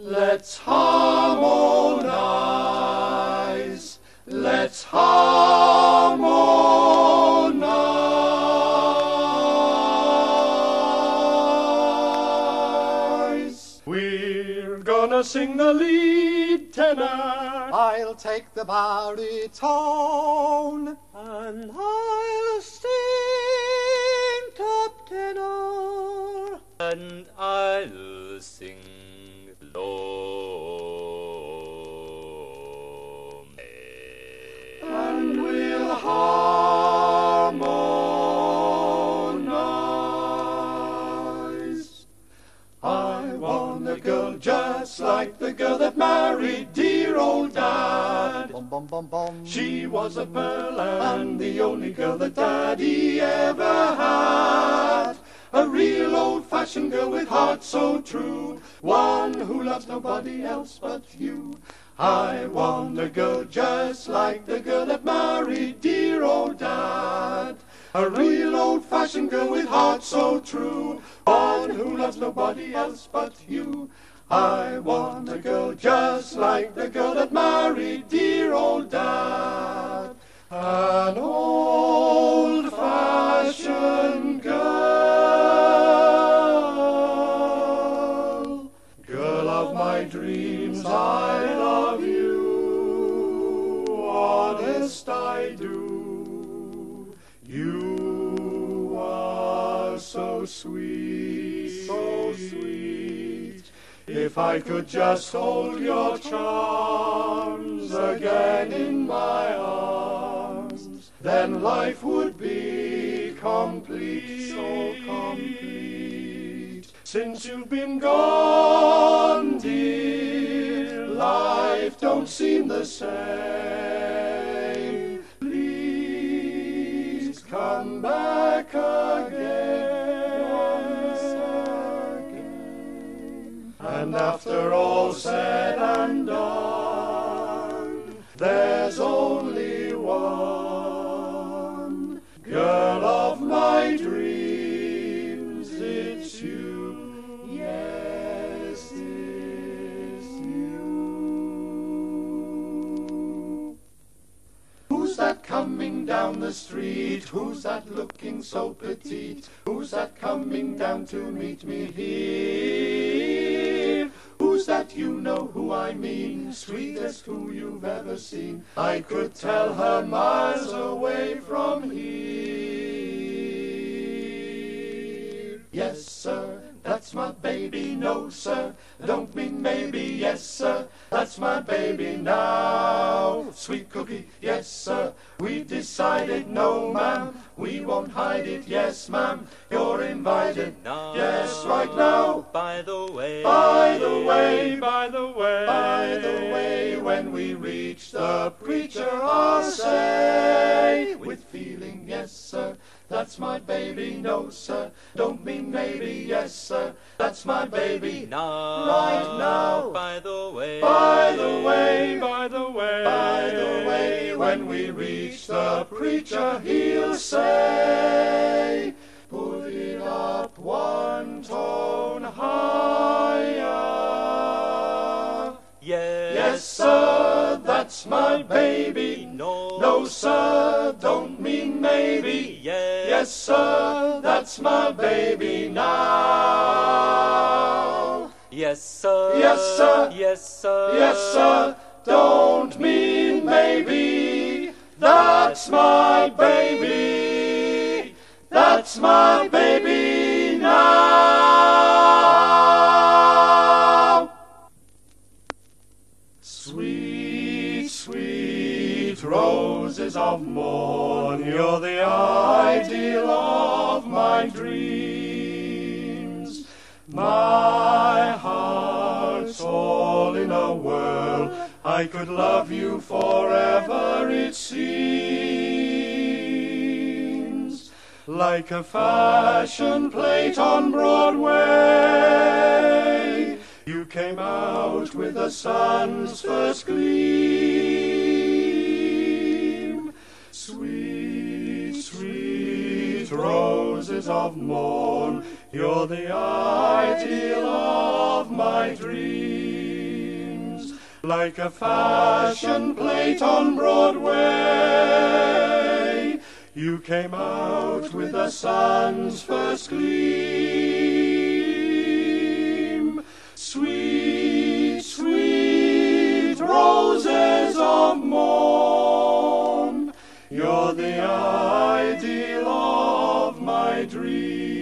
Let's harmonize, let's harmonize. We're gonna sing the lead tenor, I'll take the baritone, and I'll sing top tenor, and I'll sing low, and we'll harmonize. I want a girl just like the girl that married dear old Dad. She was a pearl and the only girl that Daddy ever had. A real old-fashioned girl with heart so true, one who loves nobody else but you. I want a girl just like the girl that married dear old Dad. A real old-fashioned girl with heart so true, one who loves nobody else but you. I want a girl just like the girl that married dear old Dad. An old-fashioned girl, girl of my dreams, I love you, honest I do. You are so sweet, so sweet. If I could just hold your charms again in my arms, then life would be complete, so complete. Since you've been gone, dear, life don't seem the same. Please come back again. And after all said and done, there's only one girl of my dreams, it's you, yes, it's you. Who's that coming down the street? Who's that looking so petite? Who's that coming down to meet me here? That you know who I mean, sweetest who you've ever seen. I could tell her miles away from here. Yes, sir, that's my baby. No, sir, don't mean maybe. Yes, sir, that's my baby now. Sweet cookie, yes, sir, we've decided. No, ma'am, we won't hide it. Yes, ma'am, you're invited now. Yes, right now. By the way, by the way, by the way, by the way, when we reach the preacher, I'll say with feeling, yes, sir, that's my baby. No, sir, don't mean maybe. Yes, sir, that's my baby now. Right now. By the way, by the way, by the way, by the way, when we reach the preacher, he'll say, put it up one tone higher. Yes, yes, sir, that's my baby. No, no, sir, don't mean maybe. Yes, yes, sir, that's my baby now. Yes, sir, yes, sir, yes, sir, yes, sir, don't mean maybe. That's my baby. That's my baby now. Sweet, sweet roses of morn, you're the ideal of my dreams. My heart's all in a whirl, I could love you forever, it seems. Like a fashion plate on Broadway, you came out with the sun's first gleam. Sweet, sweet roses of morn, you're the ideal of my dreams. like a fashion plate on Broadway. You came out with the sun's first gleam. Sweet, sweet roses of morn, you're the ideal of my dreams.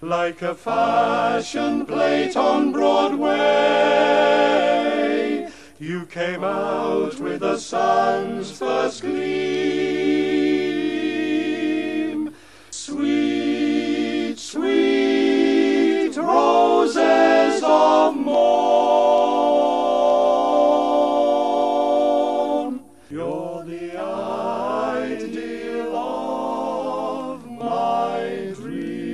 Like a fashion plate on Broadway, you came out with the sun's first gleam. Sweet, sweet roses of morn, you're the ideal of my dreams.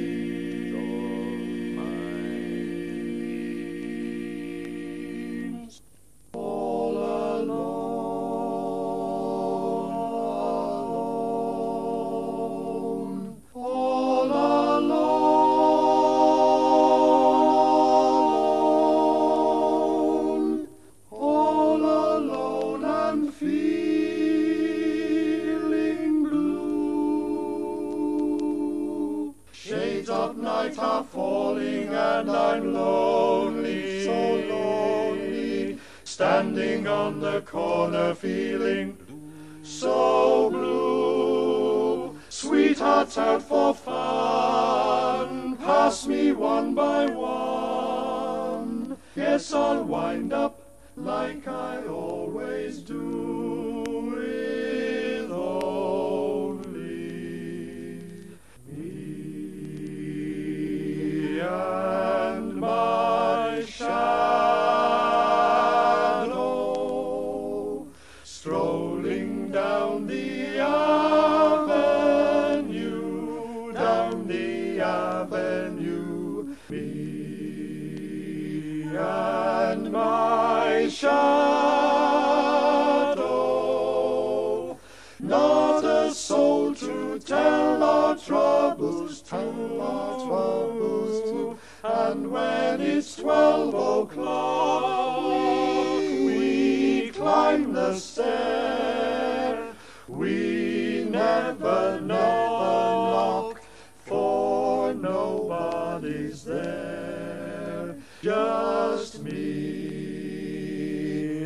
Shades of night are falling and I'm lonely, so lonely, standing on the corner feeling so blue. Sweethearts out for fun, pass me one by one. Yes, I'll wind up like I always do. Strolling down the avenue, down the avenue, me and my shadow. Not a soul to tell our troubles to, and when it's 12 o'clock, we climb the stair. We never knock, for nobody's there. Just me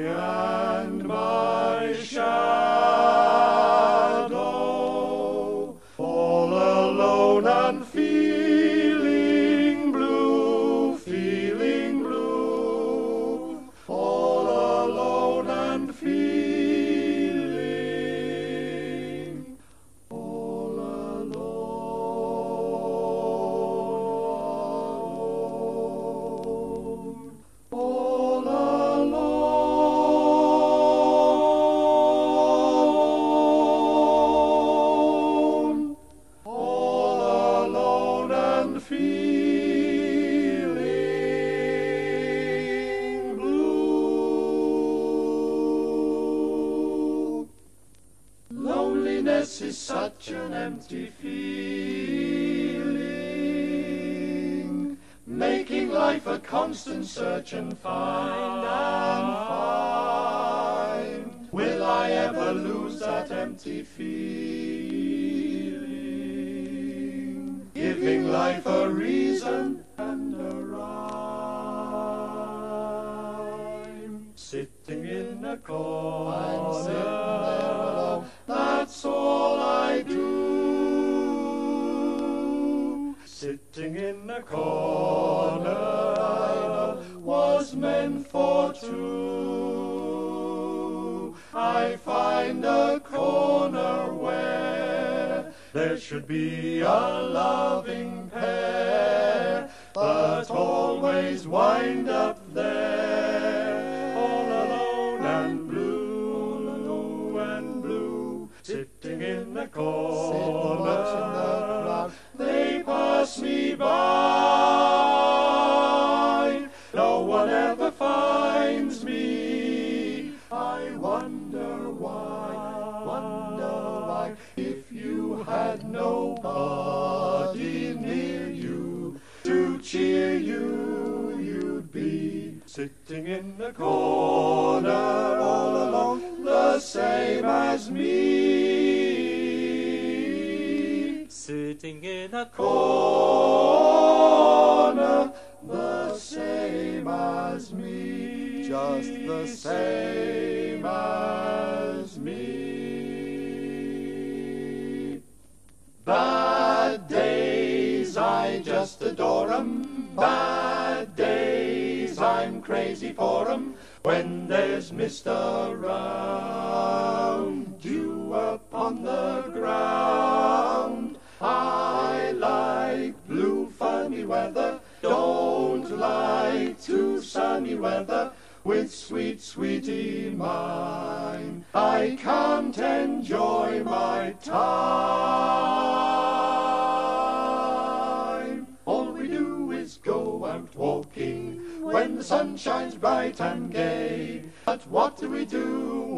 and my shadow, all alone and feeling all alone, all alone, all alone and feeling. Loneliness is such an empty feeling, making life a constant search and find and find. Will I ever lose that empty feeling? Giving life a reason and a rhyme. Sitting in a corner, that's all I do. Sitting in a corner, I know, was meant for two. I find a corner where there should be a loving pair, but always wind up there, all alone and blue and blue. Sitting in the corner, they pass me by. No one ever finds me. I wonder why, if you had nobody near you to cheer you, you'd be sitting in the corner all along, the same as me. Sitting in a corner, the same as me. Just the same as me. Bad days, I just adore 'em. Bad days, I'm crazy for 'em. When there's mist around, dew upon the ground, I like blue funny weather, don't like too sunny weather. With sweet sweetie mine, I can't enjoy my time. All we do is go out walking when the sun shines bright and gay. But what do we do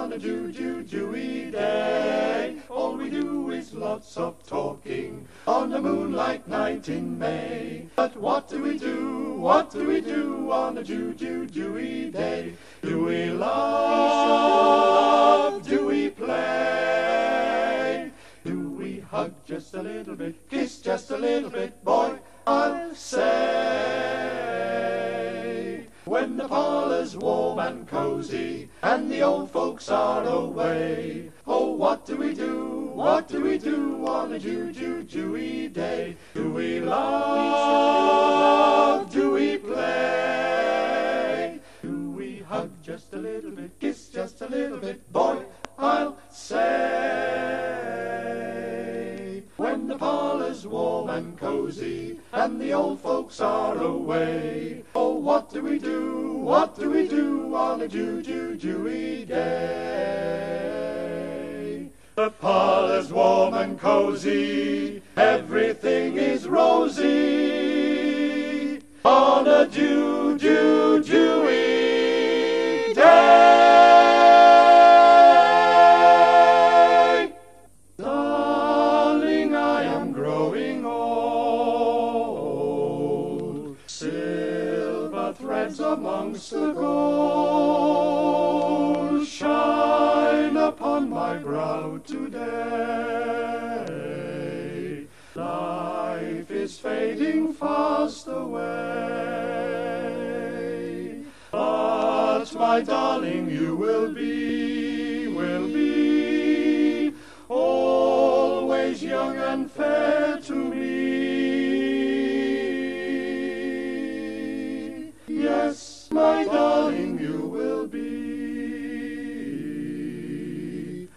on a dewy day? All we do is lots of talking on a moonlight night in May. But what do we do on a dewy day? Do we love, do we play? Do we hug just a little bit, kiss just a little bit, boy, I'll say. When the parlour's warm and cosy and the old folks are away, oh, what do we do on a dewy day? Do we love, do we play? Do we hug just a little bit, kiss just a little bit, boy, I'll say. When the parlour's warm and cosy and the old folks are away, oh, what do we do on a dewy day? The parlour's warm and cosy, everything is rosy on a dewy day. Darling, I am growing old, threads amongst the gold shine upon my brow today. Life is fading fast away, but my darling, you will be always young and fair to me. Yes, my darling, you will be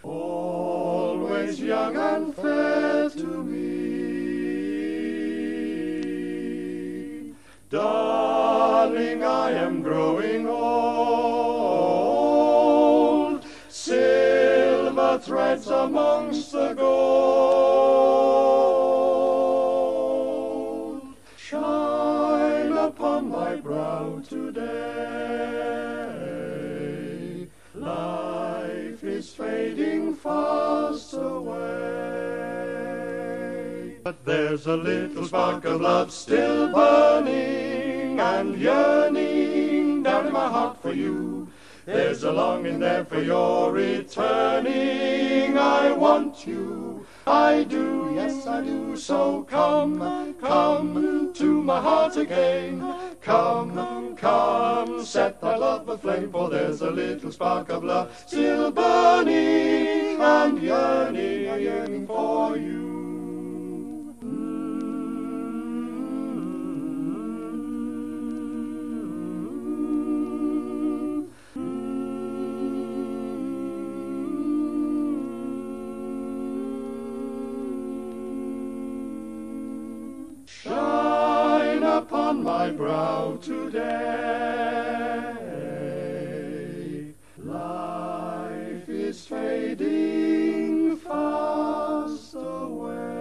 always young and fair to me. Darling, I am growing old, silver threads amongst the gold shine upon my brow today. Life is fading fast away, but there's a little spark of love still burning and yearning down in my heart for you. There's a longing there for your returning. I want you, I do, yes I do. So come, come to my heart again. Come, come, set thy love aflame, for there's a little spark of love still burning and yearning for you. Upon my brow today, life is fading fast away.